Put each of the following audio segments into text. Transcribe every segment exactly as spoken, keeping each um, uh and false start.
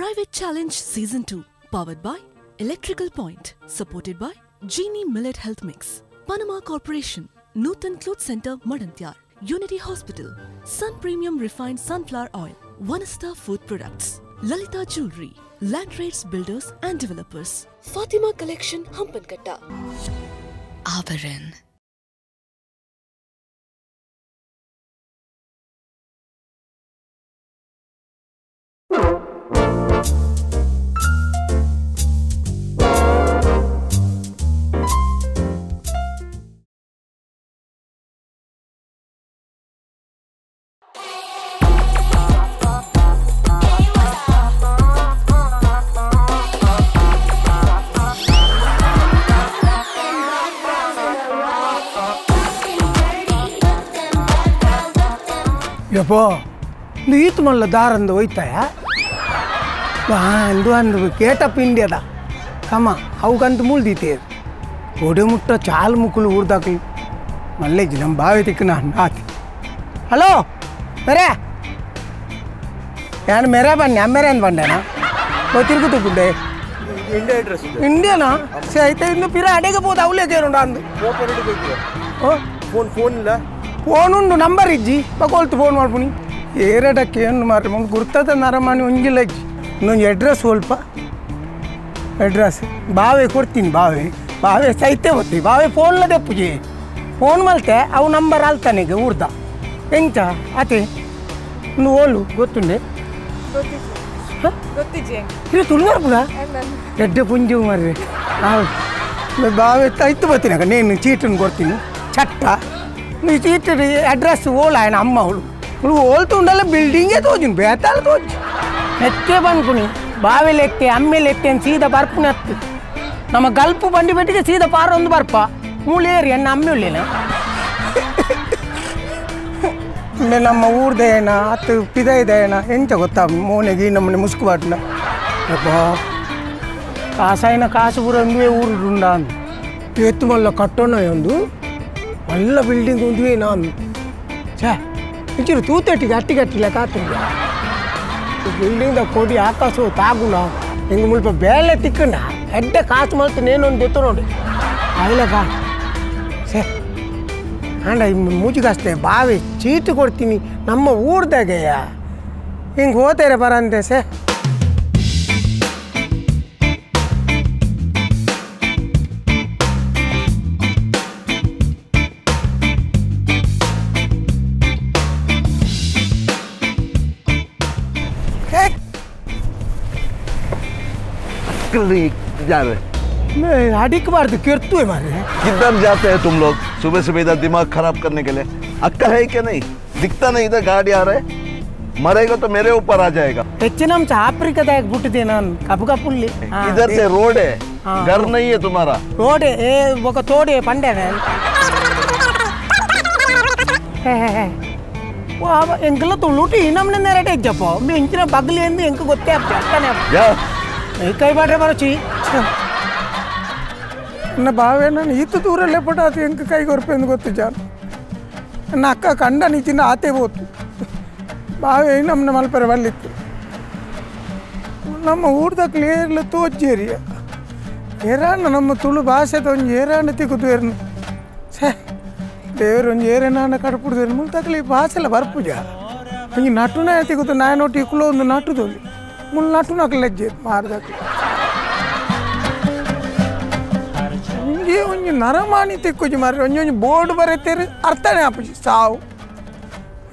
Private Challenge Season two, powered by Electrical Point, supported by Genie Millet Health Mix, Panama Corporation, Nutan Cloth Center, Madantyar, Unity Hospital, Sun Premium Refined Sunflower Oil, Vanasta Food Products, Lalita Jewelry, Land Rates Builders and Developers, Fatima Collection, Hampankatta, Abaran. Yapa, lihat malah daran doy taya. Bah, Induan itu kita pindah dah. Kama, aku kan tu mulai diter. Kode muka cahl mukul urda kiri. Malah jilam bawa tikna nanti. Hello, merah. Yang merah ban, yang merah ban dah na. Kotir ku tu kuda. India address. India na. Saya itu India pira ada ke boleh tahu leh jeron dah. Phone perlu kiri. Oh, phone phone lah. Phone itu number iji, pakol tu phone marpuni. Era tak kian marpun, kurta tu nara mani unjil lagi. Nun address holpa, address. Bawa kurtin bawa, bawa saite boti, bawa phone lada puji. Phone malte, awu number alta nege urda. Engca, ate, nu holu, gotunde. Gotije. Hah? Gotije. Kira tulur pula? Ada. Ada punju marre. Awu, bawa saite boti naga, nene cheatun gortinu, chatta. Ni situ address wall ayah nama hulu, hulu wall tu undalah buildingnya tu jun, behatal tu. Macam mana kuni, bawa lekte, amme lekte, sihida parpun at. Nama galpu bandi bandi je sihida paron tu parpa, mulai rian amme ulena. Mana mawur deh na, atu pidai deh na, enca kota, monegi nama ni muskubat na. Apa? Kasai na kasuburan dua ur rundan, tu itu malah katana yang tu. Malah building tu dia nama, cah, ini ciri tu tertiga tiga tiga kata tu. Building dah kodi atas tu taguna, engkau mula bela tikna, ada kas malah tu nenon betul orang. Ayolah kan, cah, anda muzik asli, bawa, cheat koriti ni, nama word dah gaya, engkau terperan deh cah. जा रहे नहीं हार्दिक बार तो किरतू है मारे किधर जाते हैं तुम लोग सुबह सुबह इधर दिमाग खराब करने के लिए अक्कल है क्या नहीं दिखता नहीं इधर गाड़ी आ रहा है मरेगा तो मेरे ऊपर आ जाएगा इच्छा नाम चापरी का एक बूट देना काबू का पुल इधर से रोड है घर नहीं है तुम्हारा रोड है वो का थोड़े है पंडे हैं वो अब इनकल तो लूटी हमने नहीं रटे जपो मैं इनकी ना बगली हैं तो इनको गोत्ते आप जाता नहीं कई बार है मारुची ना बावे ना ये तो दूर ले पड़ा थी इनके कई घर पे इनको तो जान ना का कंडा नीचे ना आते वो तो बावे इन हमने माल परिवार लिखते ना मूड तक ले ले तो जेरिया येरा ना ना मतुल बास है तो येरा नहीं तो कुदूर न सह देवर उन येरे ना ना कर पुर देर मूल तक ले बास है लबार पुजा ये नाटू ना है तो कुदूर ना नोटी कुलो उन नाटू दोली मुल्ला तू ना कल जेट मार जाती ये उन्हें नरमानी ते कुछ मारे उन्हें बोर्ड पर है तेरे अर्थ नहीं आप जी साव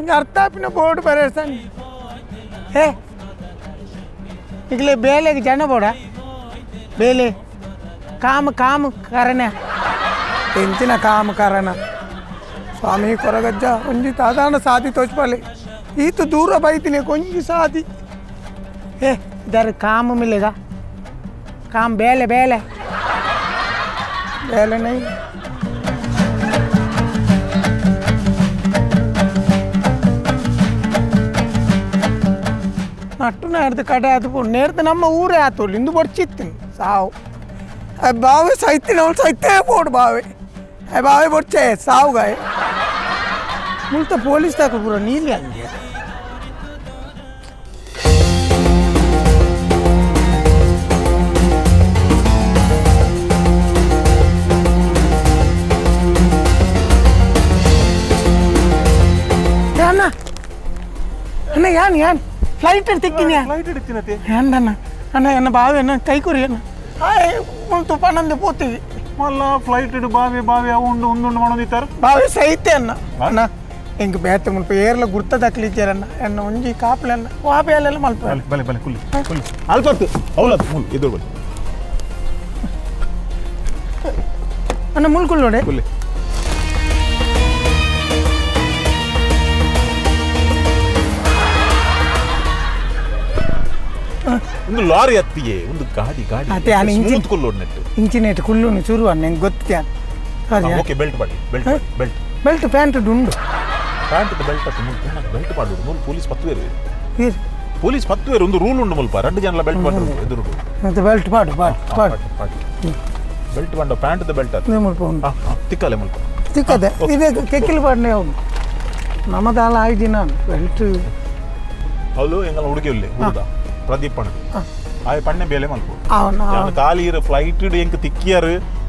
उन्हें अर्थ अपने बोर्ड पर है सन है इगले बेले के जाना पड़ा बेले काम काम करना टेंशन ना काम करना स्वामी कोरगा जा उन्हें ताजा ना साथी तोच पाले ये तो दूर भाई तीने कौन की साथी है इधर काम मिलेगा काम बेल बेल बेल नहीं नाटू ना ऐड कटा तो पुर नेर तो नम्मा ऊर है तो लिंदु बर्चित्तन साव अब बावे साइते ना उन साइते है बोर्ड बावे अब बावे बर्चे है साव गए मुल्ता पुलिस तक पूरा नील आंगे Thank you. Yan, yan. Flight and taking yan. Flight and taking yan. Yan, and I am Bavi and Taikurian. I want to pan on the potty. Mala flight to Bavi, Bavi, I won't do one of the third. Bavi Satan. Anna, ink bathroom, Pierre, Gutta, the Clicker, and Onji Kaplan. Wabi Alamalpal. Alpha, all of them, either way. And a Mulkulode. ಒಂದು lorry ಅತ್ತಿಗೆ ಒಂದು ಗಾಡಿ ಗಾಡಿ smooth ಕೊಲ್ಲೋಣೆ engine ಇಟ್ ಕುಲ್ಲುನು ಚೂರು ಅನ್ನೆ ಗೊತ್ತಿದೆ ಓಕೆ ಬೆಲ್ಟ್ ಮಾಡಿ ಬೆಲ್ಟ್ ಬೆಲ್ಟ್ ಬೆಲ್ಟ್ ಪ್ಯಾಂಟ್ ದುಂಡು ಪ್ಯಾಂಟ್ ಬೆಲ್ಟ್ ಸ್ಮೂತ್ ಬೆಲ್ಟ್ ಪಾಡು ಮೂಲ ಪೊಲೀಸ್ ಪತ್ತುವೆ ಇರು ಪೊಲೀಸ್ ಪತ್ತುವೆ ಒಂದು ರೂಲ್ ಉಂಡು ಮುಲ್ಪ ಎರಡು ಜನಲ ಬೆಲ್ಟ್ ಪಾಡು ಎದುರು ಮತ್ತೆ ಬೆಲ್ಟ್ ಪಾಡು ಪಾಡು ಬೆಲ್ಟ್ ಬಂಡ ಪ್ಯಾಂಟ್ ದ ಬೆಲ್ಟ್ ಅತ್ತೆ ಮುಲ್ಪ ತಿಕ್ಕಲೆ ಮುಲ್ಪ ತಿಕ್ಕದೆ ಇದೆ ಕೆಕ್ಕಿಲ್ ಪಾಡನೆ ಅವನು ನಮ್ಮದಾಲ ಐದಿನ ಬೆಲ್ಟ್ ಅವಳು ಎಂಗಲ ಹುಡುಗಿ ಇಲ್ಲ ಹುಡುಗ Pradeep Panna. I Panna Bele Malpo. Ah, no. Kali flight to Yank Tikier,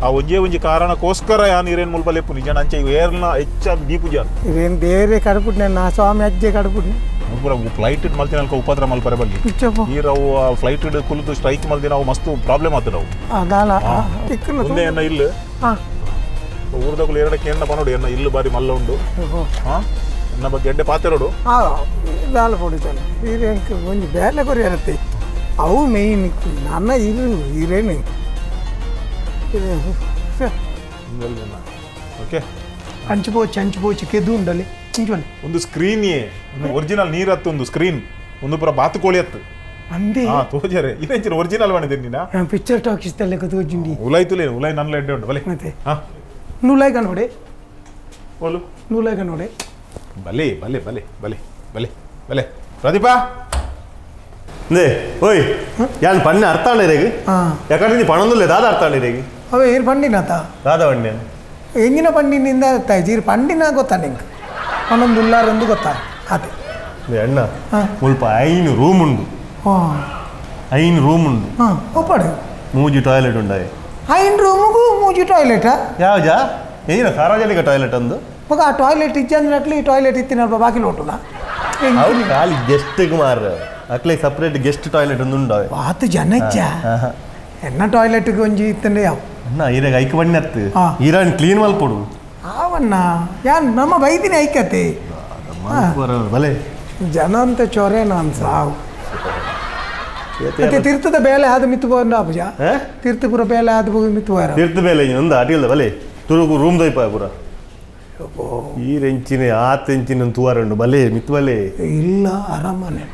Aunje, when you Karana Koskara and Iran Mulpalepujan and Chaverna, Echa Dipuja. Even there, Karaputan, I saw me at Jakaraput. Flighted Maltina Kopatra Malparabali. Here, flight to the Kulu to strike Maltina must do problem at the road. Adala, Tikunda and Ill. Over the clear can upon the Ill by Malondo. Number get the Patero. Ah, Dalla for it. We rank when you bad like a thing. Our main Nana even Irene. Okay. Anchibo, Chanchibo, Chikadun, Dali, Chinchon. On the screen, ye. Original Niratun, the screen. On the Prabatu Colet. And they are the original one. And picture talk is the Legato Jindi. Ulai to Ulai unleaded. Nulaganode. Nulaganode. Bale, bale, bale, bale, bale, bale. Pradipa? Ne, oi, Yan Panna Arthaniregi. Yakati Panandula Arthaniregi. Oh, here Pandinata. Rather one. Engina Pandin in the Tajir Pandina Gotanik. Panandula and Gota. Hat. The Anna Mulpa, Ain Rumundu. Ain Rumundu. Open. Muji toilet and die. Ain Rumugu, Muji toilet. Ya, ya. Here a Sarajalica toilet under. But toilet is generally toilet in a Babakilotula. How did I guest Tigmar? I play separate guest toilet in Nunda. What the Janaja? And not toilet to go in Jithanea. No, you're a Iconat. You're a clean Malpuru. Ah, no, Yan, Mamma Baby Nakate. Janan the Choran on Sao. Tirta the Bella had the Mitu and Abuja. Tirta the Bella had the Mitu. Tirta the Bella in the Adil Valley. Turu room the Pabura. Here in China, art in Chin and Tuar and Ballet, Mitwale, Illa Aramane.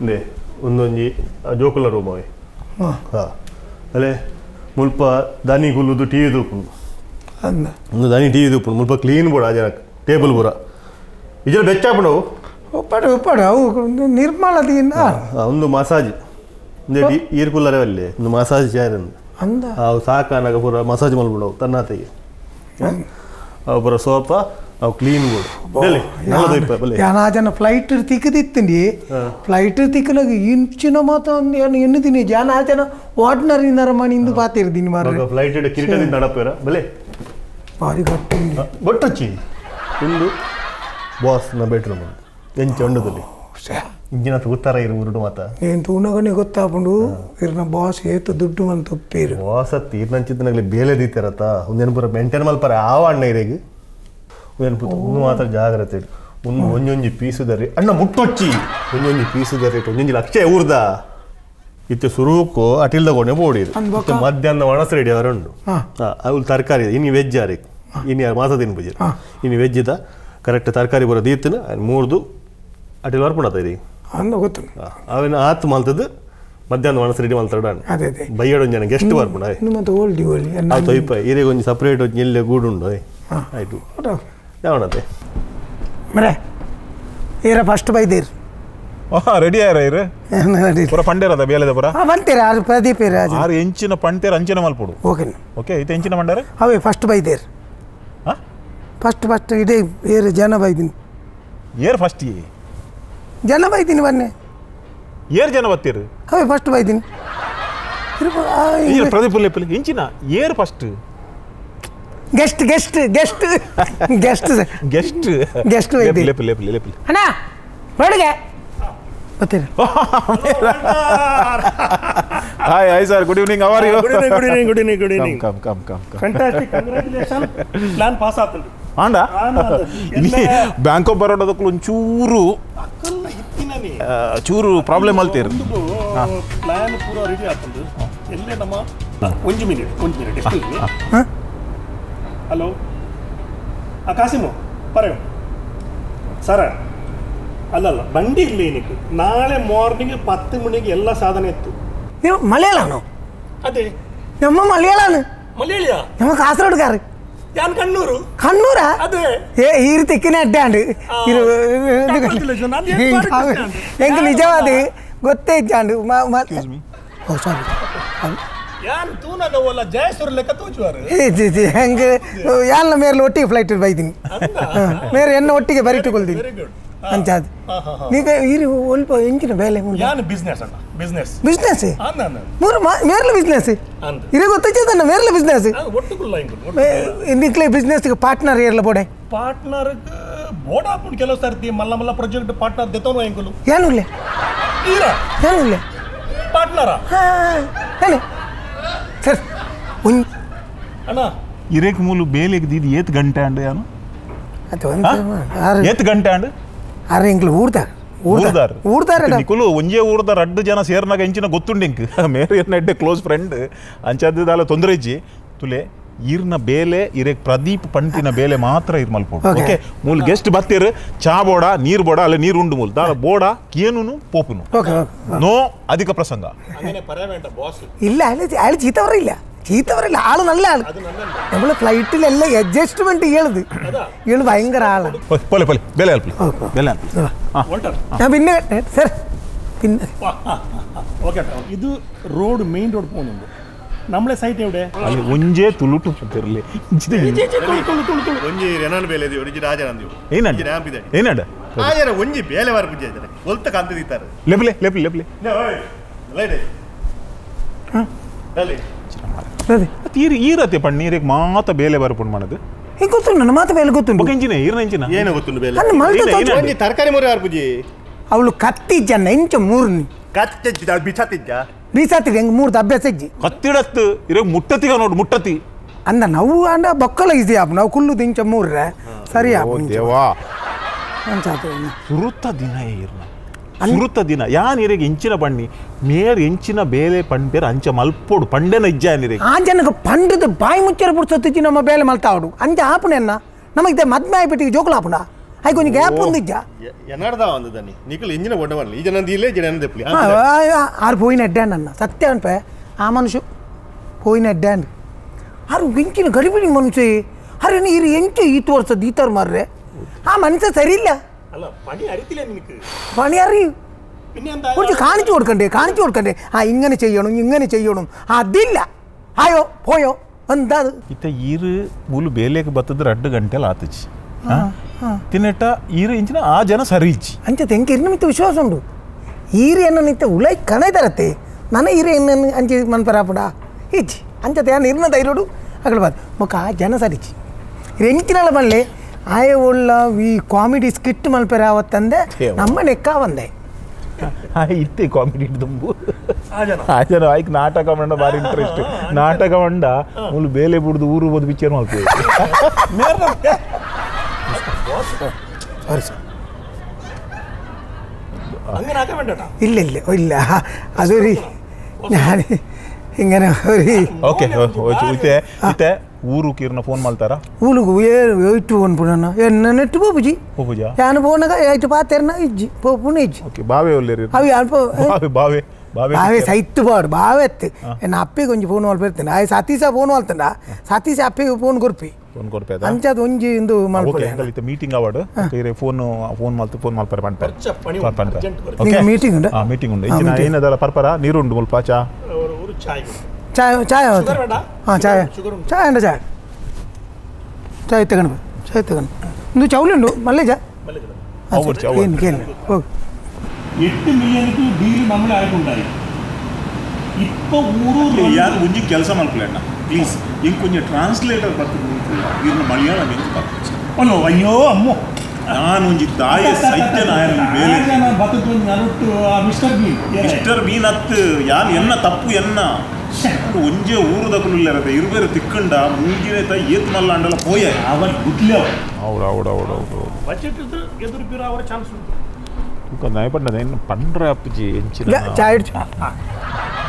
Ne, Undoni, a jocular boy. Ah, Ale Mulpa, Dani Gulu, the tea dupun. And the Dani tea dupun, Mulpa clean Buraja, table Bura. Is your bed chapano? Oh, but oh, but oh, Nirmaladin, on the massage. The ear cooler, the massage iron. How Saka and a massage malbudo, Tanati. Our sofa, our clean wood. Really? Yanajan flight to thick it in the flight to thick like in Chinamata and anything in Janajana, water in the man in the Patir Dinmar. Flight to the Kirtan in Nadapera, Bele. What a chin. Boss in the bedroom. Then Chanda the day. Injina thutara irumudu mata. Yen thuna gani gotta apundu. Irna boss ye to duddu man thupir. Boss at irna chitnagle bele di terata. Unyan pura maintain mal pura awan nae regi. Unyan putu unu mata jagrate. Un unyanji piece udare. Anna muttochi. Unyanji piece udare. Unyanji lakche urda. Itte suru ko atilda gone boori. Itte madhyan na vanas ready arundo. Ha. Aul tarkari. Ini vegjarek. Ini armasa din bujir. Ini vegida. Correct tarkari pura diitna and moordu atilvar puna teri. And the good. I mean, Ath Malta, but then one three months done. By your own guest work, but I know the old duel. And I type Irigon separate or Nil Gudun. I do. What of? Down at there. Here first by there. Oh, ready, I read for a panther of the Bella. I want there are Pradipera. Are inch in a panther and general put. Okay. Okay, it's engine under. How a first by there? First, first day here, Jana by then. Year first year. Janavai din one. Year Janavatir. How first by then? Here, Pradipulipil, Inchina, year first. Guest guest guest guest guest guest ಲೇಪ್ ಲೇಪ್ ಲೇಪ್ ಲೇಪ್ ಅಣ್ಣ ಹೊರಗೆ ಬತ್ತಿರ hi hi sir good evening how are you good evening good evening good evening good evening come come come come fantastic congratulation plan pass ಆಯ್ತು ಆಂಡ bank of ಬರೋಡದಕ್ಕೆ ಒಂಚೂರು ಅಕ್ಕಲ್ಲ ಇತ್ತಿನನೆ ಚೂರು ಪ್ರಾಬ್ಲಮ್ ಆಲ್ತಿರ್ ಪ್ಲಾನ್ ಪೂರಾ ರೆಡಿ ಆಯ್ತು ಎಲ್ಲೆ ನಮ್ಮ ಒಂದು ಮಿನಿಟ್ ಒಂದು ಮಿನಿಟ್ ಹಾ ಹಲೋ ಆ ಕಾಸಿಮು ಪರೇ ಸರ ಅಲ್ಲಲ್ಲ ಬಂಡಿ ಇಲ್ಲ ಏನಕ್ಕೆ ನಾಳೆ ಮಾರ್ನಿಂಗ್ ಹತ್ತು ಮಣಿಗೆ ಎಲ್ಲ ಸಾಧನೆ ಇತ್ತು ನೀವು ಮಲಯಾಳನು ಅದೇ ನಮ್ಮ ಮಲಯಾಳನು ಮಲಯಾಳಿಯ ನಮ್ಮ ಕಾಸರಗೋಡುಗಾರ ಯಾನ್ ಕಣ್ಣೂರು ಕಣ್ಣೂರ ಅದೇ ಏ ಈ ರೀತಿಕ್ಕಿನ ಅಡ್ಡಾಂಡು ಇದು ಹೆಂಗೆ ನಿಜವಾದ ಗೊತ್ತೇ ಇದ್ದಾಂಡು ಓ ಸಾರಿ ಯಾನ್ ತೂನನವಲ್ಲ ಜಯಸೂರ್ ಲೆಕ್ಕ ತೋಚುವರು ಜಿ ಹೆಂಗೆ ಯಾನ್ನ ಮೇಲೆ ಒಟ್ಟಿಗೆ ಫ್ಲೈಟ್ ಬೈದಿನಿ ಮೇರೆ ಎನ್ನ ಒಟ್ಟಿಗೆ ಬರಿಟ್ಟುಕೊಳ್ತೀನಿ ಅಂಚಾದ ನೀವು ಇರಿ ಒಲ್ಪ ಎಂಚಿನ ಬೇಲೆ ಯಾನ್ ಬಿಸ್ನೆಸ್ ಅಣ್ಣ ಬಿಸ್ನೆಸ್ ಬಿಸ್ನೆಸ್ ಅಣ್ಣ ಮೂರು ಮೇರ್ಲ ಬಿಸ್ನೆಸ್ ಇರಿ ಗೊತ್ತಿದ್ದಣ್ಣ ಮೇರ್ಲ ಬಿಸ್ನೆಸ್ ಒಟ್ಟುಕುಲ್ಲ ಇಂಗೆ ನಿಕ್ಲೆ ಬಿಸ್ನೆಸ್ ಗೆ ಪಾರ್ಟ್ನರ್ ಏರ್ಲ ಬೋಡೆ ಪಾರ್ಟ್ನರ್ ಬೋಡಾ ಪುನ್ ಕೆಲೋ ಸರ್ತಿ ಮಲ್ಲ ಮಲ್ಲ ಪ್ರಾಜೆಕ್ಟ್ ಪಾರ್ಟ್ನರ್ ದೇತೋನು ಎಂಗುಲು ಯಾನುಲ್ಲೆ ಇರ ಯಾನುಲ್ಲೆ ಪಾರ್ಟ್ನರ ಹಾ ಹೇಳಿ ಸರ್ ಉನ್ ಅಣ್ಣ ಇರೇಕ್ ಮೂಲು ಬೇಲೆಗೆ ದಿದಿ ಏತ್ ಗಂಟೆ ಅಂಡ್ ಯಾನು ಅತ ಒಂದು ಏತ್ ಗಂಟೆ ಅಂಡ್ ಅರೆ ಇಂಗ್ಲ ಊರ್ದ ಊರ್ದಾರ್ ಊರ್ದಾರ್ ನಿಕುಲು ಒಂಜೇ ಊರ್ದಾರ್ ಅಡ್ಡ ಜನ ಸೇರ್ನಾಗ ಇಂಚಿನ ಗೊತ್ತುಂಡಿಂಕ್ ಮೇರೆ ನೆಡ್ಡೆ ಕ್ಲೋಸ್ ಫ್ರೆಂಡ್ ಅಂಚಾದಲ್ಲ ತೊಂದರೆಜ್ಜಿ ತುಲೆ ಇರ್ನ ಬೇಲೆ ಇರೇಕ್ ಪ್ರದೀಪ್ ಪಂಟಿನ ಬೇಲೆ ಮಾತ್ರ ಇರ್ ಮಲ್ಪ ಓಕೆ ಮೂಲು ಗೆಸ್ಟ್ ಬತ್ತಿರ್ ಚಾ ಬೋಡ ನೀರ್ ಬೋಡ ಅಲ್ಲ ನೀರು ಉಂಡು ಮೂಲು ದಾಲ ಬೋಡ ಏನುನು ಪೋಪುನು ನೋ ಅಧಿಕ ಪ್ರಸಂಗ ಇಲ್ಲ ಅಯಾಳ ಚೀತವರಿಲ್ಲ ಚೀತವರಿಲ್ಲ ಆಳು ನಲ್ಲ ಆಳು ನಮ್ಮ ಫ್ಲೈಟಿಲೆಲ್ಲ ಅಡ್ಜಸ್ಟ್ಮೆಂಟ್ ಹೇಳುದು ಹೇಳು ಭಯಂಕರ ಆಳು ಪೊಲೆ ಪೊಲೆ ಬೇಲೆ ಅಲ್ಪ ಬೇಲೆ ಅಲ್ಪ ಪಿನ್ನೆ ಸರ್ ಪಿನ್ನೆ ಓಕೆ ಇದು ರೋಡ್ ಮೇನ್ ರೋಡ್ ಪೋನುಂಡು ನಮ್ಮಳೆ ಸೈಟ್ ಎವಡೆ ಅಲ್ಲಿ ಒಂಜೇ ತುಳುಟು ತಿರ್ಲಿ ಜಿದೆ ಜಿದೆ ತುಳು ತುಳು ತುಳು ಒಂಜೇ ರೆನನ್ ಬೇಲೆದಿ ಒರಿಜಿ ರಾಜರಂದಿ ಏನಂಡ ಜ್ಞಾಪಿದೆ ಏನಂಡ ರಾಜರ ಒಂಜಿ ಬೇಲೆವರ ಪುಜೆದರೆ ಒಲ್ತ ಕಂತ ದಿತಾರ ಲೆಪ್ಲೆ ಲೆಪ್ಲೆ ಲೆಪ್ಲೆ ನೇ ಓಯ್ ಲೈಡೆ ಹ ಲಲಿ ಲಲಿ ತೀರ ಈರತೆ ಪಣ್ಣ ನೀರಿಗೆ ಮಾತ ಬೇಲೆವರ ಪುಣ ಮಾಡದು ಹೀಗೆ ಗೊತ್ತುಂಡು ಮಾತ ಬೇಲೆ ಗೊತ್ತುಂಡು ಬಕಂಜಿನ ಈರನ ಇಂಜಿನ ಏನು ಗೊತ್ತುಂಡು ಬೇಲೆ ಅಣ್ಣ ಮಲ್ತ ಒಂಜಿ ತರಕಾರಿ ಮೊರೆವರ ಪುಜಿ ಅವಳು ಕತ್ತಿ ಜನ ಇಂಚ ಮೂರ್ನಿ ಕತ್ತಿ ಜಿದ ಬಿಚಾತಿದ್ದ ಬೀಸಾತಿ ಹೆಂಗೆ ಮೂರ್ತ ಅಭ್ಯಾಸ ಇಜ್ಜಿ ಕತ್ತಿಡತ್ತು ಇರೋ ಮುಟ್ಟತಿಗ ನೋಡು ಮುಟ್ಟತಿ ಅಂದ ನಾವು ಅಂಡ ಬೊಕ್ಕಲ ಇದೆಯಾ ನಾವು ಕುಲ್ಲು ದಿಂಚ ಮೂರ್ರೆ ಸರಿಯಾ ದೇವಾ ಸುರುತ ದಿನ ಇರ್ನ ಸುರುತ ದಿನ ಯಾನ್ ಇರಿಗೆ ಇಂಚಿನ ಬಣ್ಣಿ ಮೇರ್ ಇಂಚಿನ ಬೇಲೆ ಪಂಡ್ ಬೇರೆ ಅಂಚ ಮಲ್ಪೋಡು ಪಂಡೆನ ಇಜ್ಜಾ ನಿರಿಗೆ ಆ ಜನಕ್ಕೆ ಪಂಡದ ಬಾಯಿ ಮುಚ್ಚರ ಪುಡ್ಸತ್ತಿಜ್ಜಿ ನಮ್ಮ ಬೇಲೆ ಮಲ್ತಾವಡು ಅಂಚ ಆಪಣೆನ್ನ ನಮಗೆ ಮದ್ಮೆ ಆಯ್ಬಿಟ್ಟಿಗೆ ಜೋಕುಲಾಪಣ ಐ ಕೊನಿ ಗ್ಯಾಪ್ ಒಂದಿಜ್ಜ ಎನರ್ದ ಒಂದದನಿ ನಿಕಲ್ ಇಂಜಿನ ಒಡವಲ್ಲ ಈ ಜನ ದಿಲೇ ಜನ ದೆಪ್ಲಿ ಆರ್ ಹೋಯಿನ ಅಡ್ಡಾನ್ ಅಣ್ಣ ಸತ್ಯ ಅನ್ಪೆ ಆ ಮನುಷ್ಯ ಹೋಯಿನ ಅಡ್ಡಾನ್ ಆರು ಗಿಂಚಿನ ಗರಿಬಿಡಿ ಮನುಷ್ಯ ಅರೆ ನೀ ಇರಿ ಎಂಚು ಈ ತೋರ್ಸ ದೀತರ್ ಮಾರ್ರೆ ಆ ಮನುಷ್ಯ ಸರಿ ಇಲ್ಲ ಅಲ್ಲ ಪಣಿ ಅರಿತಿಲ್ಲ ನಿನಗೆ ಪಣಿ ಅರಿ പിന്നെ എന്താ കുറച്ച് കാണിച്ചു കൊടുക്കണ്ടേ കാണിച്ചു കൊടുക്കണ്ടേ ആ ഇങ്ങനെ ചെയ്യണം ഇങ്ങനെ ചെയ്യണം അതില്ല ആയോ പോയോ എന്താ ഇത്ത ഇര് മൂല ബേലേക്ക് ಬತ್ತದ ಎರಡು ಗಂಟೆ ಆತಚಿ ತಿನ್ನೆಟ್ಟ ಈರು ಇಂಚಿನ ಆ ಜನ ಸರಿ ಇಚ್ಚಿ ಅಂಚೆ ತೆಂಗೆ ಇರ್ನ ಮಿತ್ತ ವಿಶ್ವಾಸ ಉಂಡು ಈರು ಎನ್ನ ನಿತ್ತ ಉಳೈ ಕಣೈ ತರತ್ತೆ ನನ್ನ ಈರು ಎನ್ನ ಅಂಚೆ ಮನ್ಪರಾಪಡ ಇಚ್ಚಿ ಅಂಚೆ ತೇನ ಇರ್ನ ಧೈರ್ಯಡು ಅಕಡೆ ಬಾದ ಮೊಕ್ಕ ಆ ಜನ ಸರಿಚ್ಚಿ ರೆಂಚಿನಲ್ಲ ಬಲ್ಲೆ ಆಯ ಉಳ್ಳ ಈ ಕಾಮಿಡಿ ಸ್ಕಿಟ್ ಮಲ್ಪೆರಾವತ್ತಂದೆ ನಮ್ಮ ನೆಕ್ಕ ಬಂದೆ ಆ ಇತ್ತೆ ಕಾಮಿಡಿ ದುಂಬು ಆ ಜನ ಆ ಜನ ಆಯ್ಕೆ ನಾಟಕ ಮಂಡ ಭಾರಿ ಇಂಟ್ರೆಸ್ಟ್ ನಾಟಕ ಮಂಡ ಮೂಲು ಬೇಲೆ ಬಿಡ್ದು ಊರು ಹೋದ ಪಿಕ್ಚರ್ ಮಲ್ಪೆ ಇಲ್ಲ ಇಲ್ಲ ಇಲ್ಲ ಅದು ರೀ ನಾನು ಹಿಂಗೆ ಓಕೆ ಮತ್ತೆ ಊರು ಕೀರ್ನ ಫೋನ್ ಮಾಡ್ತಾರಾ ಊರುಗು ಏಯ್ಟು ಫೋನ್ ಪುಣ್ಣ ಎನ್ನ ನೆಟ್ಟು ಪೂಜಿ ಪೂಜಾ ಯಾನು ಫೋನಾಗ ಏಯ್ಟು ಪಾತೆರ್ನ ಇಜ್ಜಿ ಪೋ ಪುಣೆ ಇಜ್ಜಿ ಓಕೆ ಬಾವೆ ಒಲ್ಲೇರಿ ಅವಿ ಅಲ್ಪ ಬಾವೆ ಬಾವೆ ಬಾವೆ ಸೈತ್ತು ಬಾಡು ಬಾವೆ ಎತ್ತು ಎನ್ನ ಅಪ್ಪಿ ಕೊಂಚ ಫೋನ್ ಮಾಡಿ ಬರ್ತಾನೆ ಆಯ್ ಸತೀಶ ಫೋನ್ ಮಾಡ್ತಂಡ ಸತೀಶ ಅಪ್ಪಿಗೆ ಫೋನ್ ಕೊರ್ಪಿ ಫೋನ್ ಕೊರ್ಪೇದ ಅಂಚಾದ ಒಂಜಿ ಇಂದು ಮಾಡ್ಕೊಳೆ ಎಂಗಲಿತ ಮೀಟಿಂಗ್ ಅವಾರ್ಡ್ ಬೇರೆ ಫೋನ್ ಫೋನ್ ಮಾಡ್ತ ಫೋನ್ ಮಾಡ್ತಾರೆ ಮಾಡ್ತಾರೆ ಓಕೆ ಮೀಟಿಂಗ್ ಉಂಡ ಆ ಮೀಟಿಂಗ್ ಉಂಡ ಇಂಜಿನ ಏನದಲ್ಲ ಪರ್ಪರ ನೀರು ಉಂಡು ಮುಲ್ಪ ಚಾ ಊರು ಚಾಯ್ ಚಾಯ್ ಚಾಯ್ ಹಾಂ ಚಾಯ್ ಚಾಯ್ ಅಂಡ ಚಾಯ್ ಚಾಯ್ ತಗೊಂಡು ಚಾಯ್ ತಗೊಂಡು ಇಂದು ಚೌಲುಂಡು ಮಲ್ಲೆ ಚಾ എട്ട് മില്യണിക്ക് ഡീൽ നമ്മൾ ആയിട്ടുണ്ടായി ഇപ്പൊ ഊരൂർ ഞാൻ കുഞ്ഞി ಕೆಲಸ ಮಾಡ್ಕೊಳ್ಳೋಣ please, you can a translator. You can Malayalam. Oh no, I know. I am Mister Bean. Mister Bean at Yana Tapu Yana. Unja Uru the Pulilla, the Uber Tikunda, Mugireta, Yetmalanda Poya. I want good love. Out, out, out, out. But it is the other hour chance. Because I put an Pandra P G in Chile. Child.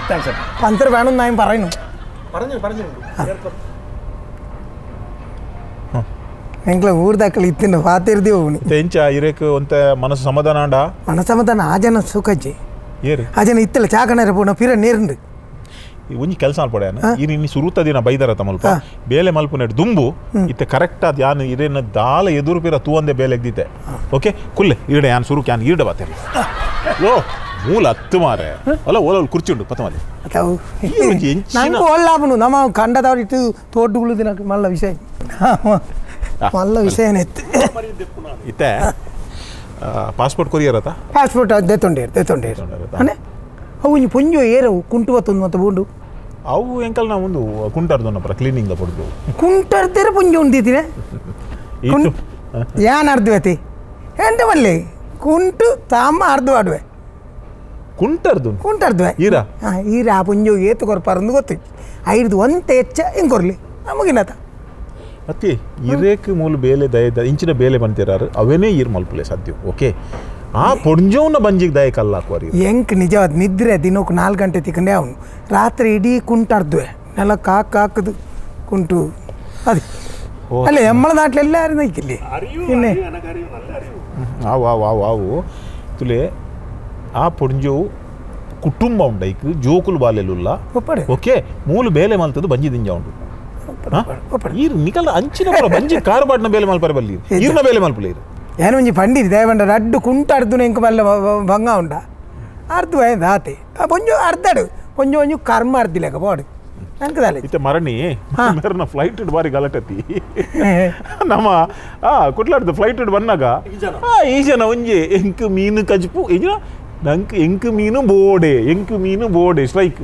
Thanks, sir. Panther Vanu Nine Parano. Parano, Parano. Engla urda kalitinu fatir diovni. Tencha ireko onta manas samadana da. Manas samadana ajana sukaje. Yere. Ajana ittel chaagana repona pira neernd. Unji kelsan pade na. Iri ni suruta dina baidara tamalpa. Bele malpune dumbo. Itte correcta yaan ire na dal yedur pira tuande bele ekdite. Okay. Kulle irde yaan suru kyan irda bater. Lo. Moola tumare. Alla ola kurchundu patamale. Atau. Unji. Nanko alla apnu nama khanda daori tu thodugulu dina malla vishay. Mallu vishayan itte. Itte passport courier ata. Passport ata detondere detondere. Hane? Avu ni ponjo yeru kuntu vatundu matta bundu. Avu ankle na mundu kuntar dona para cleaning da podu. Kuntar dera ponjo undi thine. Kuntu. Yaan ardu ati. Ente valle kuntu tham ardu adve. Kuntar dun. Kuntar dve. Ira. Ha ira ponjo yetu kor parandu gotti. Airu ante etcha inkorli. Amaginata. Ati, irek mool bele dae da inchina bele banterar. Avene ir mool place adhiyo. Okay. Ah, ponjo na banjik dae kalla kwari. Yank nijavad nidre dinok naal gante thikne avnu. Ratri idi kuntar dwe. Nala kaak kaak kuntu. Adi. Alle ammal naatle alle aru naikille. Ariyu, ariyu, anakariyu, nalle ariyu. Avu, avu, avu, avu. Tule, ah ponjo kutumba undaik jokul baale lulla. Okay. Mool bele maltado banji din jaundu. Here, Nikhil, Anchina, or Banji, car, but no Belamal Parabali. Here, no Belamal player. And when you find it, they went to Kuntar Dunenka Banganda. Ardu and Dati. Upon you are that. When you karma the like a body. It's a Marani, eh? Marana flighted Varigalatati. Nama, ah, could let the flighted Vanaga. Ah, Asian Onje, Inkumino Kajpu, Ija, Inkumino Bode, Inkumino Bode, strike.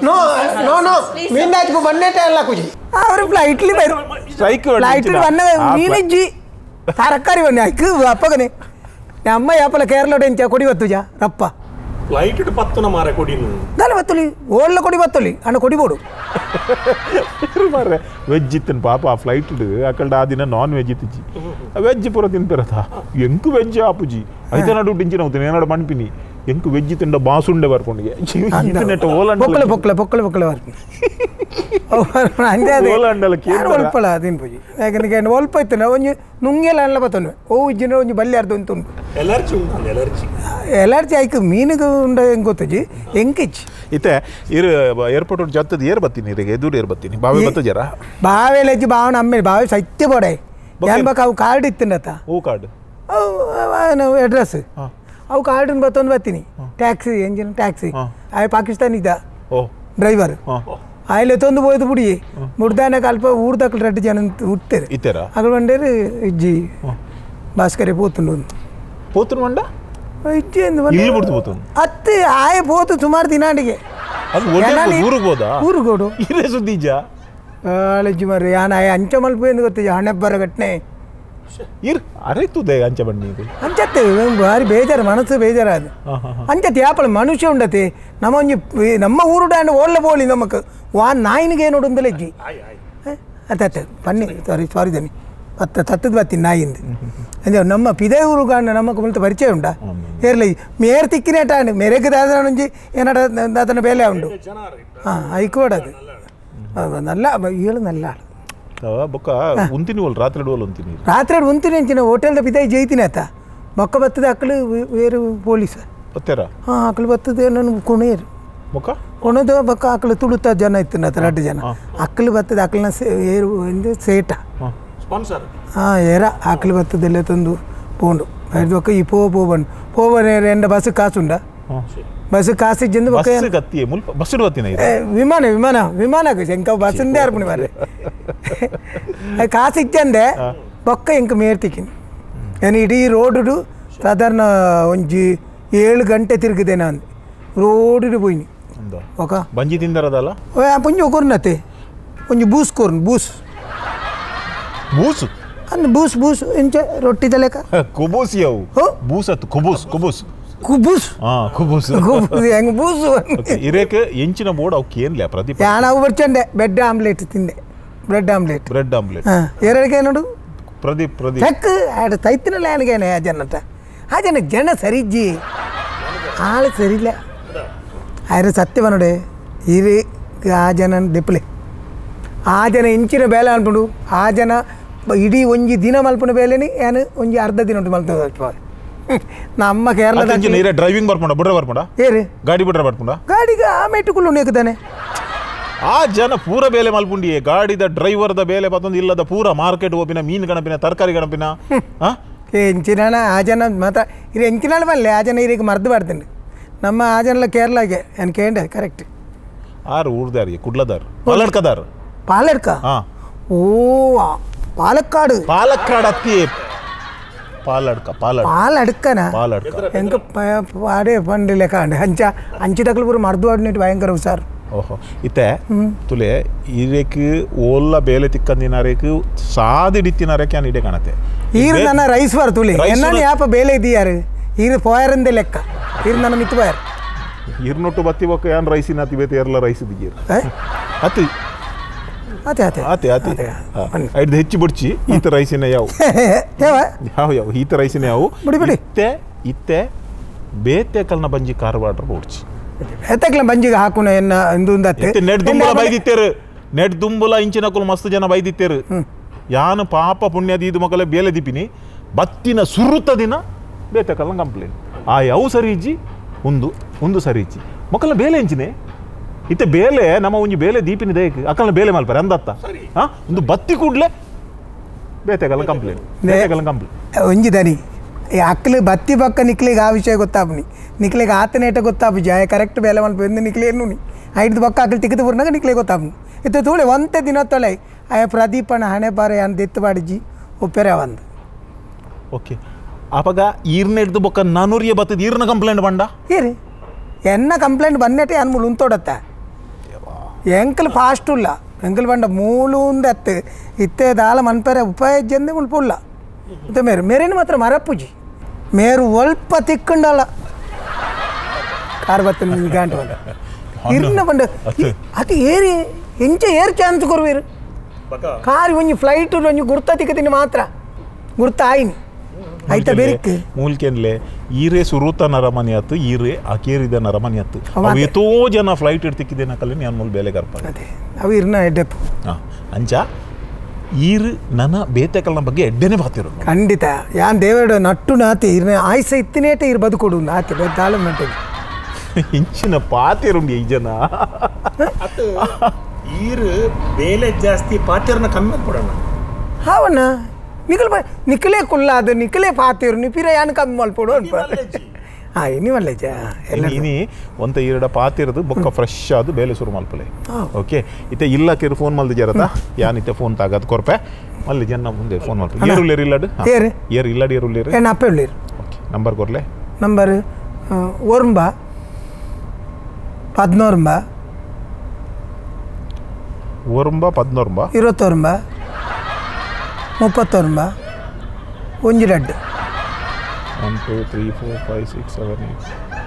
No, no, no. Midnight को बनने time ला कुछ। आवर flightly बनने। Strike को flightly बनने मीने जी। तारकारी बनने आई क्यों वापस ने? याम्मा यापला केरलों डेंचा कोडी बत्तुजा रप्पा। Flight को बत्तु ना मारे कोडी में। दाल बत्तुली, ओल लो कोडी बत्तुली, अनु कोडी बोलो। फिर मारे। Veg जितन पापा flight ले, अकल डांडी ना non veg जितजी। Veg पूरा दिन पेरा था। यंकु veg जापुजी। इतना डू डेंची ना होते ने ना डबान पीनी। Yanku veggie tenda basun de varpon gaya. Internet all and pokle pokle pokle pokle varpon. Over ande ande. All and dalaki. Yar all pala din poji. Ekani kani all pa itna onju nunge lan la paton. Oh jino onju balli ardo intun. Allergy unna allergy. Allergy aiku mean ko unda engo toji. Engage. Ita ir airport or jatta di air batti ni rege. Dur air batti ni. Baave bata jara. Baave leji baave namme baave saitya borai. Yan ba kau card itna ta. Oh card. Oh no address. Our card and baton batini. Taxi, engine, taxi. I Pakistani da. Oh. Driver. Oh. I let on the boy the Buddy. Murdana Kalpa, Urda Krajan and Utter. Itera. I wonder G. Baskari Potun. Potun wonder? I didn't want to. At the I bought the Sumartinadi. Urugoda. Urugodo. Iresudija. Alejumariana, I anchamal pin with the Hanabaragate. Here, are you today? I'm just very better, Manasa Bejaran. Unjat the apple Manushan that day, Namon, Nama Urud and all the ball in the one nine again out on the leggy. At that, funny, sorry, sorry, then. But the Tatubati nine. And the Nama Pida Urugan and Namakum to Perchunda. Early, mere ticket and Meregazanji, another than a bell. I could. Allah, you're in the lap. Boka, Untinul, Ratradol Untini. Ratrad Untin in a hotel, the Pita Jaitinata. Bokabat the Aklu, where police. Patera. Ah, Aklubat the Kunir. Boka? Ono the Baka Aklututa Janatana Radjana. Aklubat the Aklas in the Seta. Sponsor. Ah, era Aklubat the Letundu Pondo. Advoca Ipo Boban. Pover and the Basakasunda. Basu Kasi in the Basuka, Basuatina. Vimana, Vimana, Vimana, Jenka, Basin there. A Kasi Jende, Boka and Khmer Tikin. And it is road to do Southern Unji, Yale Gante Tirkidenan. Road to Win. Banji Oka? Banji tindar adala? Oya punju korn nate. Punju boost korn boost. Boost? An boost boost inche roti daleka. Kubus yau. Huh? Boost at kubus kubus. Kubus. Ah kubus. Kubus yang boost. Okay. Ireke inche na board au kien le prati. Ya na over chende bread omelette tinde. Bread omelette. Bread omelette. Ah. Ireke na do? Pradeep Pradeep. Check. Ada taitina le ange na aja nata. Aja na jana sariji. Al sarila. Aire satte banode. Iri aja na deple. Aja na inche na bela anpudu. Aja na Idi onji dina malpone bela ni. Anu onji arda dina tu malto dapar. Namma Kerala. Aja na ira driving barpona, budra barpona. Ere. Gadi budra barpona. Gadi ka ametu kulone kadane. Aja na pura bela malpundi. Gadi da driver da bela paton illa da pura market wopina mean kana pina tarkari kana pina. Ha? Enchina na aja na mata. Iri enchina le le aja na iri mardu barden. Namma aja na Kerala ke. And Kerala correct. Ar urdar ye kudladar. Palarka dar. Palarka. Ha. Oh. Palakkad. Palakkad atti. Paladka. Palad. Paladka na. Paladka. Enka paade pandi leka ande. Ancha anchi taklu pura mardu adne twayengar usar. Oh. Ita. Tule irek olla bele tikkandi na rek saadi ditti na rek yani de kanate. Iru na na rice var tule. Enna ni apa bele diyare. Iru poyarende lekka. Iru na na mitwar. Iru no to batti boka an rice na tibete yarla rice diyir. Eh? Ati. Ate ate. Ate ate. Aid hechi budchi. Ita rice na yau. Yawa. Yau yau. Ita rice na yau. Budi budi. Itte itte bete kalna banji karvadar budchi. Bete kalna banji haaku na enna indunda te. Itte net dumbala bai ditteru. Net dumbala inchina kol mastu jana bai ditteru. Yaan paapa punya di dumakale biele dipini. Batti na surutta dina bete kalna complain. A yau sariji undu undu sariji. Makala biele inchine. Itte bele, nama unji bele deep ini dek. Akalnya bele mal perandatta. Sorry. Hah? Untuk batti kudle, bete kalang komplain. Bete kalang komplain. Unji dani. Ya akalnya batti bakka nikle gawisya gotta apni. Nikle gatne itu gotta apjaya. Correct bele mal pernah nikle nuni. Air itu bakka akal tiket purna nikle gotta apni. Itu thole one te dina tolai. Ayah Pradipan hane pare an dite badji. Opera band. Okay. Apaga irne itu bakka nanuriya batu irna komplain banda? Iri. Enna komplain bandnya te an mulunto datta. Engkau fast tu lah, engkau bandar mulu undat, itte dalam anpera upaya jende mulu pola. Itu mer, merin matra marap puji, meru walpatikkan dala. Karbat mulu gan tu. Irna bandar, hati air, ince air chance korwir. Kar bunyi flight tu, bunyi gurta tiketini matra, gurta ain. Aita berik. Mungkin le, ire surutan naramani atau ire akhiri dana naramani atau. Awi itu ojana flight tertikik dana kalian yang mul beli kerpan. Awi irna edep. Ah, anca, ir nana bete kalan bagi edene bahatir. Kandita, yang dewa nattu nati irna aisa itne ete ir badu kodu nati ber dalam nate. Inchina pahatir um yejana. Atau ir beli jasti pahatir na kammer purana. Hawa na. निकल पर निकले कुल्ला दे निकले फातेर निपीरा यान कम मल पड़ोन पर हाँ ये नहीं मले जा ये नहीं वंता ये रड़ा फातेर तो बक्का फ्रेश आदु बेले सुरु मल पले ओके इते यिल्ला केर फोन मल दे जा रहा यान इते फोन तागत कर पे मल जन ना बंदे फोन मल ये रुलेरी लड़ ये रे ये रिलड़ ये रुलेरी ये नापे रुलेरी नंबर कर ले नंबर ओरंबा पदनोरंबा ओरंबा पदनोरंबा इरोतोरंबा Mupator ma, unjirad. One two three four five six seven eight.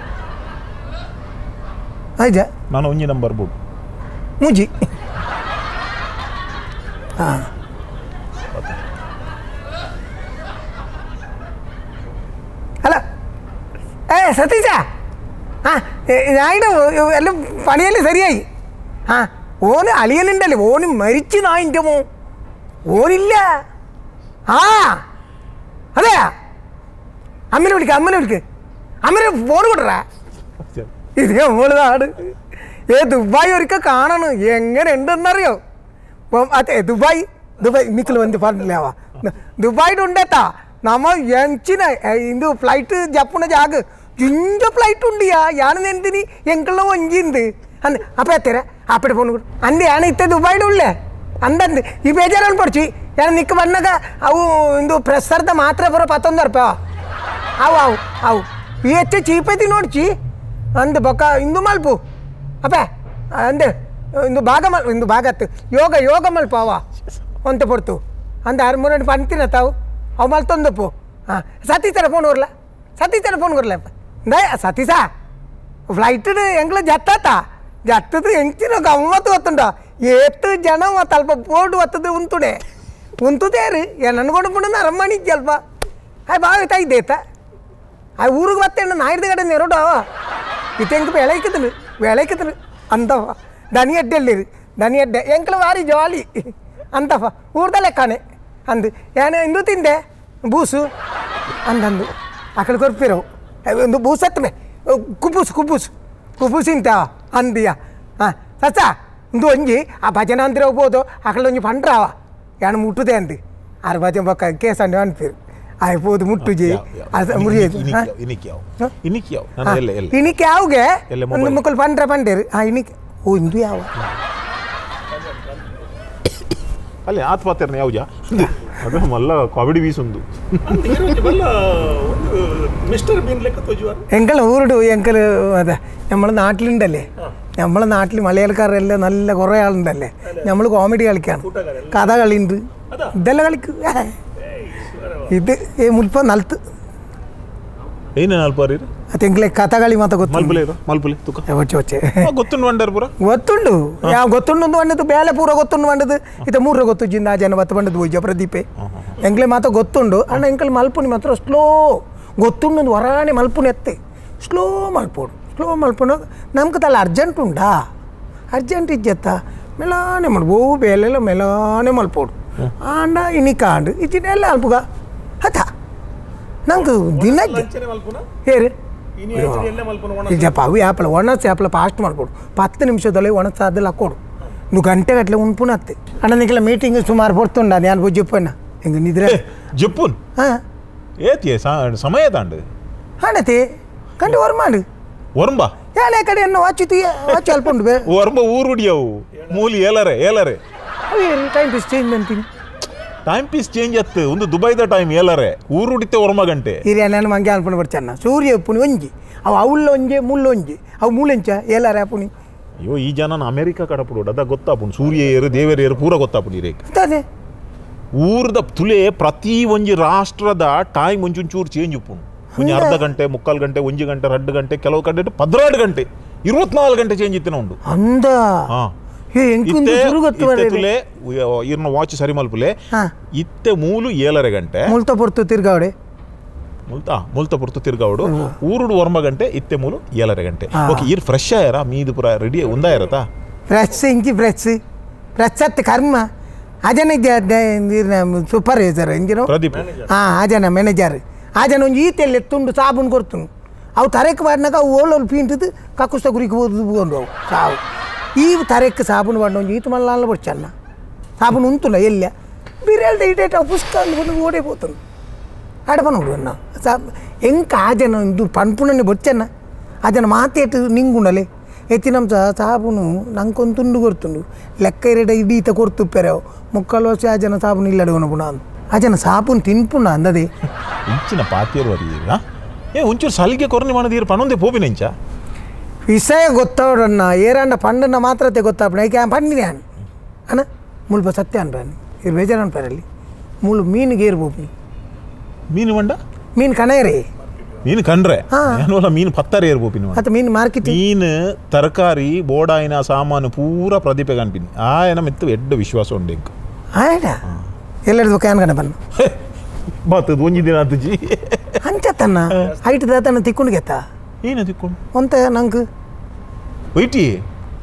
Aja. Mana unji number book? Muji. Ah. Hello. Eh, Satija. Ah, naik na, alam paniya le seriai. Ah, one alien ini le, one maricin naik jamu, one illa. हाँ, अरे यार, हम मेरे उठ के, हम मेरे उठ के, हम मेरे बोर बोल रहा है, इधर बोल रहा है, ये दुबई और इसका कहाना ना, ये अंगर एंडर ना रही हो, वो आते दुबई, दुबई निकल बंदे पार ले आवा, दुबई ढूँढे था, नामा यंची ना, इंदु फ्लाइट जापुना जाग, जिंजो फ्लाइट ढूँढी या, यार ने इंदिनी यंकलो वंजीन दे, अन आपे तेरा, आपे फोन कर, अंदे याने इतने दुबई ढूँढ अंदर ये बेचारा पड़ ची यार निक बनने का आओ इंदु प्रेशर तो मात्रा पर पातों दर पे आओ आओ आओ ये अच्छे चीपे दिन और ची अंदर बका इंदु मालपु Apa? Ande, indu bagamal, indu bagat. Yoga, yoga mal pawa. Onte portu. Ande harmonian panti na tau. Amal tondo po. Ah, sati telefon orla. Sati telefon orla. Naya sati sa. Flight itu engkau jatuh ta. Jatuh tu engkau na kamu tu atunda. Yaitu jana ma talpa board atude untu ne. Untu deh. Ya nanu kono puna na ramani jalpa. Hai bawa itu ideta. Hai uruk batte na naik dekat nero doa. Itu engkau pelai ketelu. Pelai ketelu. Antara. Daniel Delhi. Daniel Delhi. Engkau lari jawali. Antara. Urda lekane. Andu. Ya na Hindu tin deh. Busu. Andandu. Akal kor piro. Hindu busat me. Kupus kupus. Kupusin ta. Andia. Ah. Saca. Hindu anji. Abajan antara upodo. Akal lonju pandrawa. Ya na mutu deh andi. Arbajan bakal kesan dewan piro. I put Mutuji as a Murid. Inikio. Inikio. Inikioge, Mukul Pandra Pander, Inik, who in the hour. Ale Atwater Nauja. Mala, comedy Visundu. Mister Bin Lekatuja. Uncle Urdu, Uncle Yamal Natli Dele. Yamal Natli, Malayalka, Nalla Goreal Dele. Yamal comedy Alkan. Kadagalindu. Delalik. Ini, ini mulpa nalut. Ini nalpari. Atau engkau kata kali mata gotun. Malpuleh itu, malpuleh tu kan. Ya, macam macam. Oh, gotun bandar pura. Gotun tu. Ya, gotun tu bandar tu bela pura gotun bandar tu. Itu murah gotun jinda jangan batu bandar tu jauh perdipe. Engkau mata gotun tu, anak engkau malpuni matra slow. Gotun tu orang ni malpuni tte. Slow malpun, slow malpun. Nama kita larjan pun dah. Larjan itu jatah. Melane malbu bela la melane malpun. Anda ini kan, itu adalah alpuga. Hata, nangku dina je. Here, ini pahui apal, warna se apal past malpun. Paten misal dalai warna saade lakor. Nu gante katle unpun atte. Anak ni kalau meeting sumar porton dah, ni an boleh jepun na. Enggak ni dera. Jepun? Hah? Eh tiye, samaya tanda. Hana tiye, kan dua orang. Orang ba? Ya, lekari anu acu tu ya, acu alpun deh. Orang ba uru dia, muli elare, elare. Aye, time is change penting. Time is change atte. Undu Dubai da time elare. Uru ditte orma gante. Iri ane ane manggil alpun bercana. Surya puni onji. Aw awul onji, mul onji. Aw mulenca, elare apuni. Yo, ini janan Amerika karapulo. Dada gotta pun. Surya ere, dewa ere, pura gotta puni rek. Tade. Uru da thule, prati onji rastra da time onjun chur change upun. Onji arda gante, mukkal gante, onji gante, radda gante, kalau gante itu padrad gante. Irut naal gante change itu nondu. Anda. Ah. இத்தே Dhule இறுன் வாச்சு சரிமால்புலே இத்தே மூலு ஏலரை கண்டே முல்த்த பொர்த்து திர்காவுடே முல்த்த பொர்த்து திர்காவுடு ஊருடு ஒர்ம கண்டே இத்தே மூலு ஏலரை கண்டே இறு ப்ரஷ்யாயரா மீது புரா ரிடியே உந்தாயரதா brush இங்கி brush ப்ரஷ்சத்து கர்மா ஆஜனை சுப்பரேசர் இங்கினோ ஆஜன manager ஆஜன உன் ethyl எத்துண்டு சாபுன் கொர்த்துன் அவு தரைக்கு வாட்னக்கா ஓலோல் பீண்டுது கக்குஸ்த குறிக்கு போது சாவு Ibu tarik ke sabun warna itu malah lalu bercakna. Sabun untuklah, iya. Viral deh itu itu puskan, bukan boleh potong. Ada pun orang na. Sab, engkau aja na itu panpunan ni bercakna. Aja na mati itu ninggunan le. Eti nama sabunu, nangkon tundu kortunu. Lekkerida ini tak kortu perau. Mukallo si aja na sabun ni lada guna punan. Aja na sabun tin punan anda deh. Inci na patir beri, na? Eh, uncur salikya korni mana deh, panon deh bobi nenca. Isaya gotta orang na, era anda pandan na matra te gotta apna, ikan pan ni ni an, ana mul basatyan berani, irbejaran perali, mul min gear bopni. Min mana? Min kanai re. Min kanre? Haan. Anu la min fatta re bopni mana. Atau min marketing. Min terkari, boda ina saman, pura pradipegan pin. Ah, ana mitu edda viswas on dek. Ah, ada. Elar tu kan kan pan. Batu dua jina tu ji. Anca tanah, height data nanti kun kita. Ini tu kun. Onteh nangku. Witi.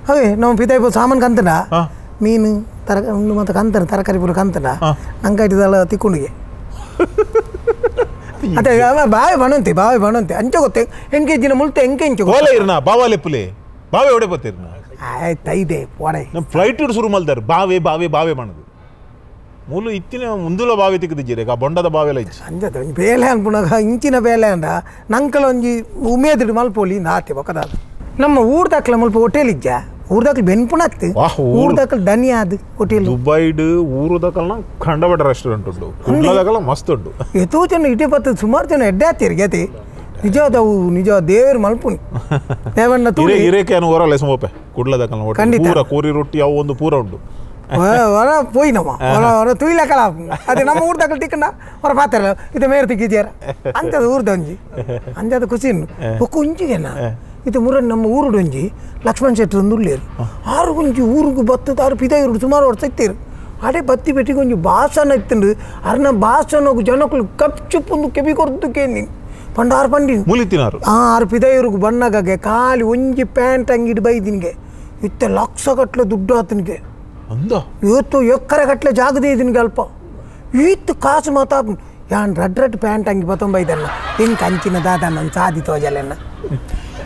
Hei, nama kita itu saman kantena. Ah. Min, tarak, nama tu kantena, tarakari pura kantena. Ah. Nangka itu dalam tu kun ye. Ada, apa bawa banon ti, bawa banon ti. Anjung kote, engkau jina mulut engkau anjung. Bawa irna, bawa lepule, bawa udah potir na. Ay, tay deh, warai. Nama flight itu suruh mal dar, bawa, bawa, bawa manu. Mulu itu ni, mundulah bawa itu kita jere, kah bonda tu bawa lagi. Anjat, belahan puna kah, inci na belahan dah. Nangkalan ji, umeh diri mal poli, naate, bokadar. Nama urda kala mal po hotel ija, urda kala ben puna tu. Wah, urda kala daniya tu hotel. Dubai tu, urda kala khanda bad restaurant tu. Urda kala mast tu. Itu je ni, ite patu sumar je ni, ada terjadi. Itu murah nama uru donji, Lakshman Shetron dulu. Haru kunci uru ku batte taru pita uru semua orang sektir. Ada batti beti kunci bahasa na itu, arna bahasa na ku jana kul kapcup undu kebi kor tu keni. Pandar pandin. Mulitin haru. Ah, pita uru ku banna kage, kali kunci pantangi Dubai dinge. Itte laksa katle dudda dinge. Anda? Itu yakkara katle jagde dinge alpa. Itu khas mata. Yang rad-rad pantangi batom bayi dana. Ini kanci nada dana, sahdi tu aja lena.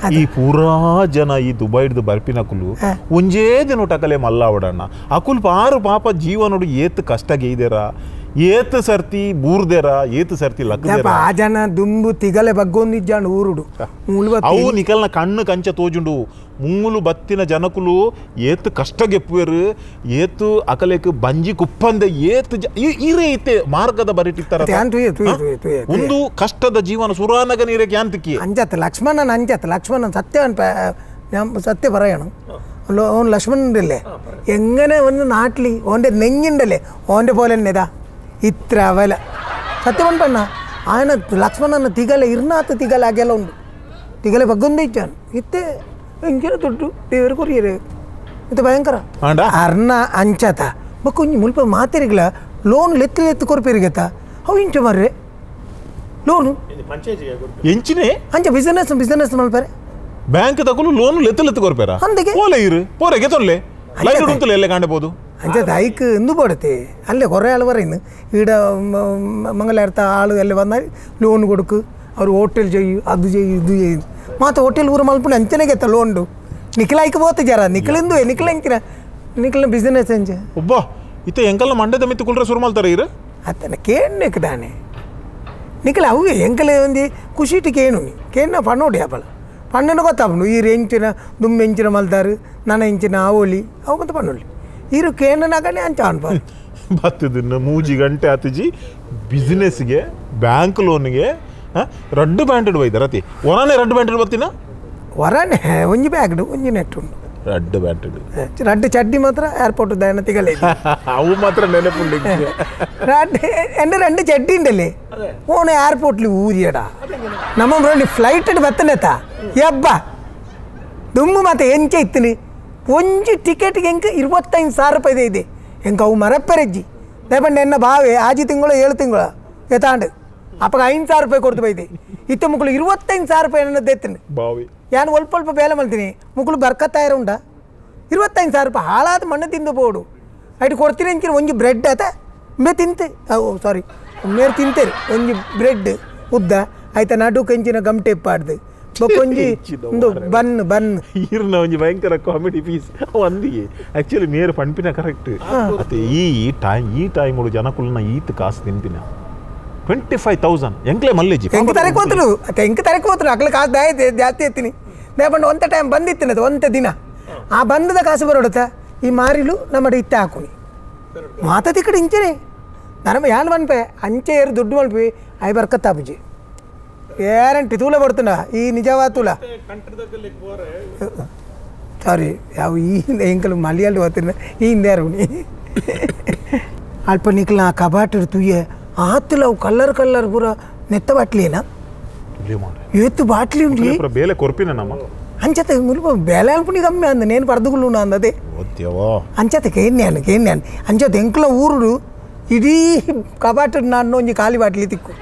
Ini pura jana ini Dubai itu berpindah kulu. Unjeh dino takale malla orangna. Akul paru papa jiwan orang yaitu kasta gay dera, yaitu serti bur dera, yaitu serti laku dera. Apa jana dumbu tiga le bagoni jana urudu. Aku nikalna kanna kanca tojundu. Mungulu battina jana kulu yaitu kasta gay puer, yaitu akale ke banji kupanda yaitu ire ite marga da baritik tara. Tian tu ye tu ye tu ye. Undu kasta da jiwan surana gan ire kian tiki. Anjat Lakshmana anjat Lakshmana. Sattyavan, I'm Sattya Parayanam. On Lakshman dille. Yengane one naatli, one de nengin dille, one de polen neda. Itra vela. Sattyavan panna. Ayana Lakshmana na tigale irna ta tigale agela und. Tigale bagundi chan. Itte engkira thodu tever koriyere. Itte bayangkara. Anda. Arna ancha ta. Bakunyi mulpa maatirigla loan letri letri kor pirigeta. How incha marre? Loanu. Inchi ne? Ancha business business mal pare. Bank itu kalau loan letel letel kor pera. Anda ke? Boleh iru, boleh ke tulen? Lain turun tu lele kande bodoh. Anjat daik indu berde. Alle korre alwarin. Ida mangalarta alu alle bandar loan guduk. Oru hotel jayu, adu jayu, du jayu. Mata hotel uru malpun anjene ke tulen do. Nikelai ke bote jara. Nikelin do, nikelin kira. Nikelin business anje. Ubah. Itu engkau mande demi tu kulra surmal teriru. Atene kene kedane. Nikelau ye engkau le mandi kushi tikenu. Kena panu dia pala. Pandai nak tahu, nu ini range na, dum range na mal dar, nana range na awoli, awak tu pandai. Iru kena nak ni ancaman pun. Batu tu, muzi gante atiji, business ge, bank loan ge, ha, radu banded way darati. Orang ni radu banded bati na? Orang ni, unji bag tu, unji net tu. Radu banded. Radu chatdi matra airport tu dah nanti kali. Awu matra nene pun lagi. Radu, anda radu chatdi ni le. Orang airport lu uji ada. Nama orang flight tu batu neta. Yabba, dumbu mata enca itni, punji tiket engkau irbat tain sar pade ide, engkau marap pergi, depan denna bahaya, aji tinggalu, yel tinggalu, ketan, apa kain sar pade kordu pade, itu mukul irbat tain sar pade nene detne, bahaya, yang walpol pepela maltini, mukul berkat ayam unda, irbat tain sar pade, halat mana tindu bodu, aitu kortir engkir punji bread data, me tinte, oh sorry, me tinte, punji bread, udda, aitu nado kenci na gum tape pade. Bokonji, itu ban ban. Irna onji bayangkan comedy piece, awandi. Actually, mere fun pina correct. Ati, ini time, ini time orang jana kulna ini kas tin pina. Twenty five thousand. Engkau malleji. Engkau tarik kau tu, engkau tarik kau tu. Agak kas dah, jati itu ni. Dah pun on the time bandi itu ni, on the dina. Ah bandi dah kas berodat. Ini marilu, nama dia itta aku ni. Mata tiket incer. Nama yang ban pe, ancer dudumal pe, aybar kata biji. Yaran itu le bertena, ini nijawa tu la. Sorry, aku ini engkau Malayal bertena, ini dia runi. Alpun iklan kabat tu ye, hati lau color color pura netta batli na. Ye tu batli undi. Pura bela korpi na nama. Anjat aku mulu bela alpun ikam me anda, nen pardu gulu na anda de. Otiawa. Anjat keinian keinian, anjat engkau uru ini kabat na nonji kali batli tiku.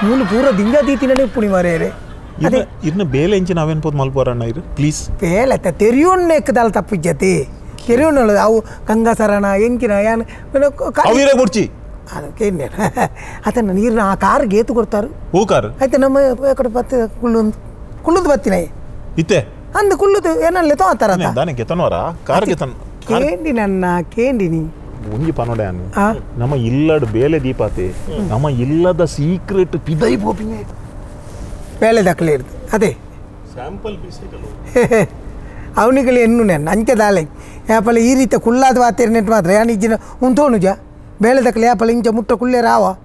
Mulu pura dingga di tina dek puni marere. Ini, ini bel engine awen pot malu pora nair. Please. Bel, tapi teriun nek dal tapi jati. Teriun lalu, aku kangga sarana, engkau nayan. Aku ini kurci. Aduh, kene. Atau nanti irna akar gitu kortar. Ukar. Atau nama aku dapat kulut, kulut dapat tina. Ite. Anu kulut, enak leto antara. Nih, dah nih kita nora. Akar kita. Kendi nana, kendi ni. Bunyi panoda anu. Nama illad bela di pate. Nama illada secret pidai bopinya. Bela dah clear. Ade. Sample bisi kalau. Aku ni kali ennu nen. Anjke dalek. Ya paling iri tak kulla tu bater net matra. Yani jina unthonu ja. Bela dah clear. Paling jamut tak kulle rawa.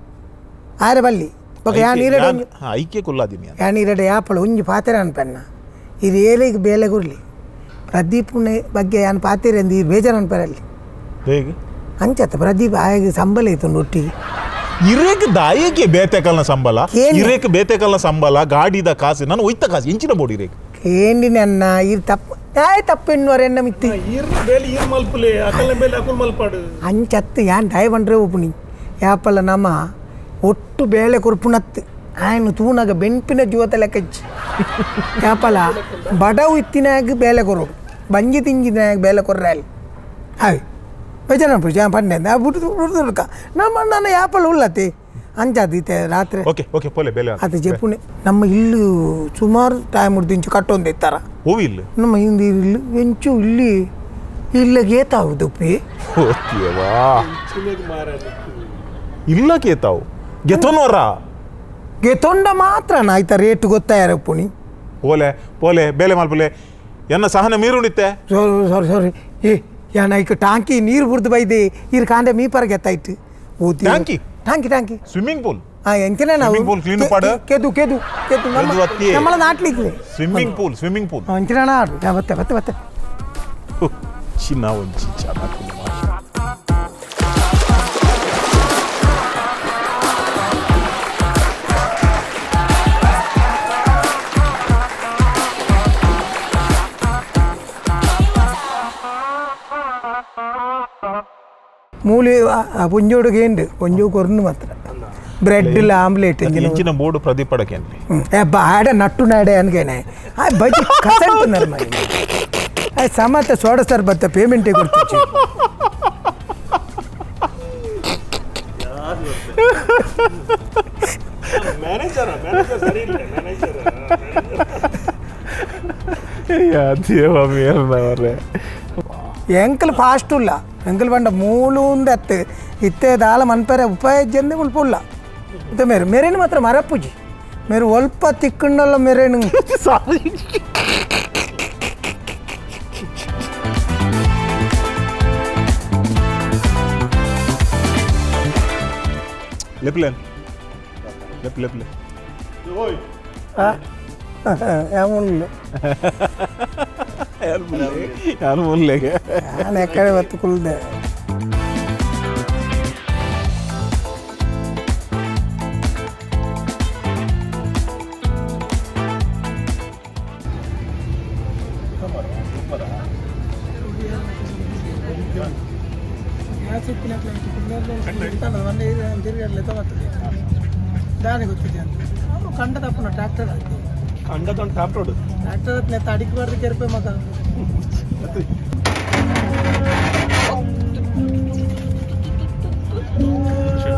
Ayer balik. Okay, I need a I Kikuladimia. I needed a apple in Pater and Penna. Irelik Beleguli. Pradipune, Bagay and Pater and the Major and Perel. Big Anchat Pradip, I sambale to Nuti. Irek Dayaki Betekala Sambala, Irek Betekala Sambala, Gardi the Casin, with the Cas, inch about Irek. Endin and I tap. I tap in or enamity. Anchat and I wonder opening. Apple and Ama. ಒಟ್ಟು ಬೇಳೆ ಕೊರ್ಪುನತ್ತೆ ಆಯನು ತೂನಾಗ ಬೆಂಪಿನ ಜೋತಲಕಚ್ ಯಾಪಲ ಬಡವು ಇತ್ತಿನಾಗ ಬೇಳೆ ಕೊರು ಬಂಜಿ ತಿಂಜಿನಾಗ ಬೇಳೆ ಕೊರ್ರಲ್ hi ಬೇಜನ ಪೂಜಾ ಪನ್ನೆ ನಾ ಬುಟ್ಟು ಬುಟ್ಟುಕ ನಮ್ಮ ಅಣ್ಣನ ಯಾಪಲ ಉಲ್ಲತೆ ಅಂಜಾದಿತೆ ರಾತ್ರಿ okay okay ಪೋಲೆ ಬೇಳೆ ಅದು ಜೆಪುನೆ ನಮ್ಮ ಇಲ್ಲು ಸುಮಾರು ಟೈಮ್ ಉಡ್ದಿಂಚು ಕಟ್ಟೊಂದೆ ಇತ್ತರ ಓವಿ ಇಲ್ಲ ನಮ್ಮ ಹಿಂದಿ ಇಲ್ಲ ವೆಂಚು ಇಲ್ಲಿ ಇಲ್ಲ ಗೇತಾವುದುಪಿ ಓಕೆವಾ ಚಿನೆಗೆ ಮಾರನೆ ಇಲ್ಲ ಗೇತಾವು Getonora Getonda Matra night a rate to go there, Pony. Ole, Pole, Belemalpole, Yana Sahana Mirunite. Sorry, sorry, sorry. Eh, Yanaka tanki near wood by day. Here can't a meeper get tight. Wood tanki, tanki, tanki. Swimming pool. I enter an swimming pool, clean up. Kedu, Kedu, Kedu, swimming pool, swimming pool. Enter an hour. China and Chicha. Mule Punjo again, Punjo Kornumatra. Bread till omelette. You can board Pradipa again. A bad and not to Nada and Gene. I budget cousin to Nermai. I sum at the soda star, but the payment take a picture. Manager, manager, manager. Uncle Pastula, Uncle Vanda Mooloon that it the Alamanpera Upa General Pulla. The Mer Merinamatra Marapuji Mer Wolpa Tikundala Merin. Sorry. Leplin. Lep Leplin. Oi. Ah. I don't know. I don't know. I don't know. Actor अपने तारीख बार दिखेर पे मकान।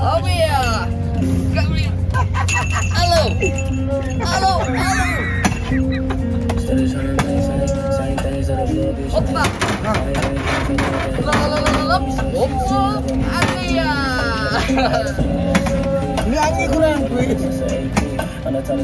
Oh yeah, come here. Hello, hello, hello. Oppa. La la la la. Oppa. Alia. मैं आगे Quran Welcome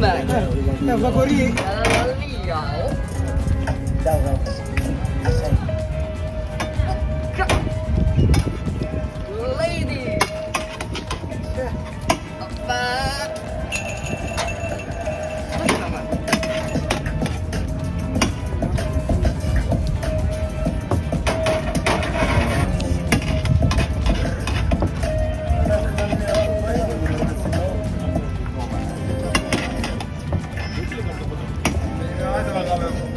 back. I don't know.